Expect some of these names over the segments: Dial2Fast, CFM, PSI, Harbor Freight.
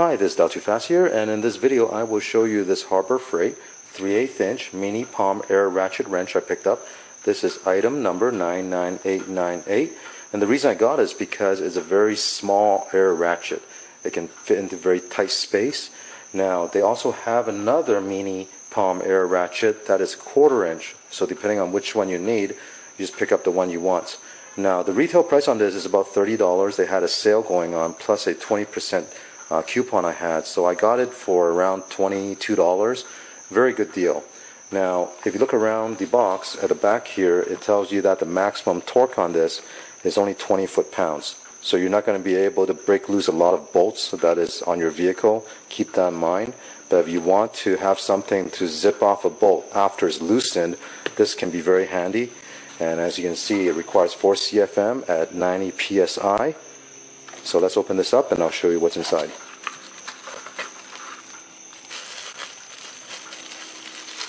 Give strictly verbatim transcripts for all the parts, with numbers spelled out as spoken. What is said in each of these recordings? Hi, this is Dial two Fast here, and in this video I will show you this Harbor Freight three eighths inch mini palm air ratchet wrench I picked up. This is item number nine nine eight nine eight, and the reason I got it is because it's a very small air ratchet. It can fit into very tight space. Now they also have another mini palm air ratchet that is quarter inch, so depending on which one you need, you just pick up the one you want. Now the retail price on this is about thirty dollars. They had a sale going on plus a twenty percent uh, coupon I had, so I got it for around twenty-two dollars. Very good deal. Now if you look around the box at the back here, it tells you that the maximum torque on this is only twenty foot pounds. So you're not going to be able to break loose a lot of bolts that is on your vehicle. Keep that in mind. But if you want to have something to zip off a bolt after it's loosened, this can be very handy. And as you can see, it requires four C F M at ninety P S I. So let's open this up and I'll show you what's inside.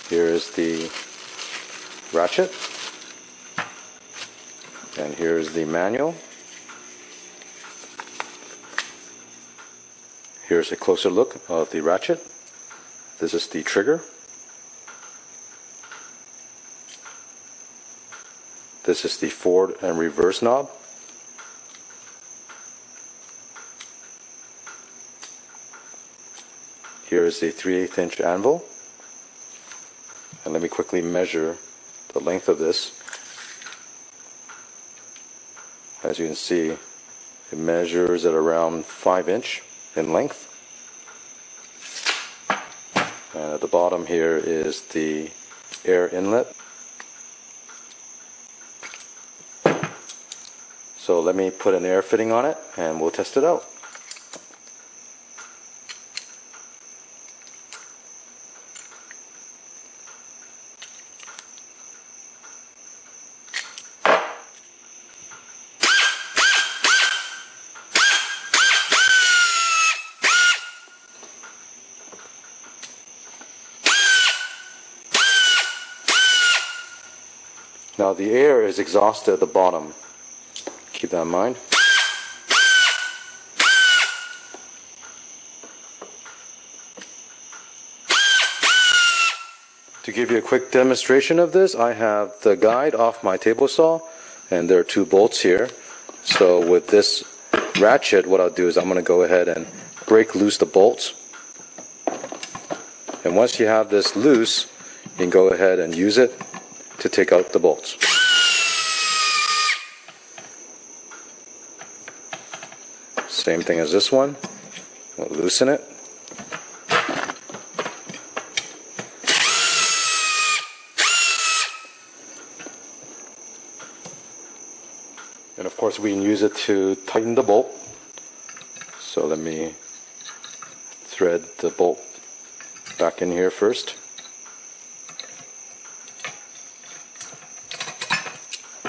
Here is the ratchet. And here is the manual. Here's a closer look of the ratchet. This is the trigger. This is the forward and reverse knob. Here is the three eighths inch anvil. And let me quickly measure the length of this. As you can see, it measures at around five inch. In length. And at the bottom here is the air inlet. So let me put an air fitting on it and we'll test it out. Now the air is exhausted at the bottom. Keep that in mind. To give you a quick demonstration of this, I have the guide off my table saw, and there are two bolts here. So with this ratchet, what I'll do is I'm going to go ahead and break loose the bolts. And once you have this loose, you can go ahead and use it to take out the bolts. Same thing as this one. We'll loosen it. And of course we can use it to tighten the bolt. So let me thread the bolt back in here first.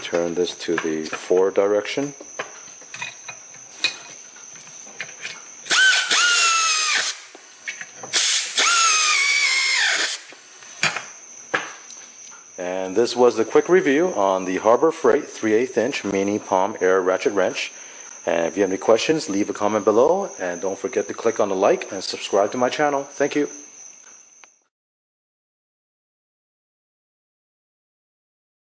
Turn this to the forward direction. And this was the quick review on the Harbor Freight three eighths inch mini palm air ratchet wrench. And if you have any questions, leave a comment below, and don't forget to click on the like and subscribe to my channel. Thank you.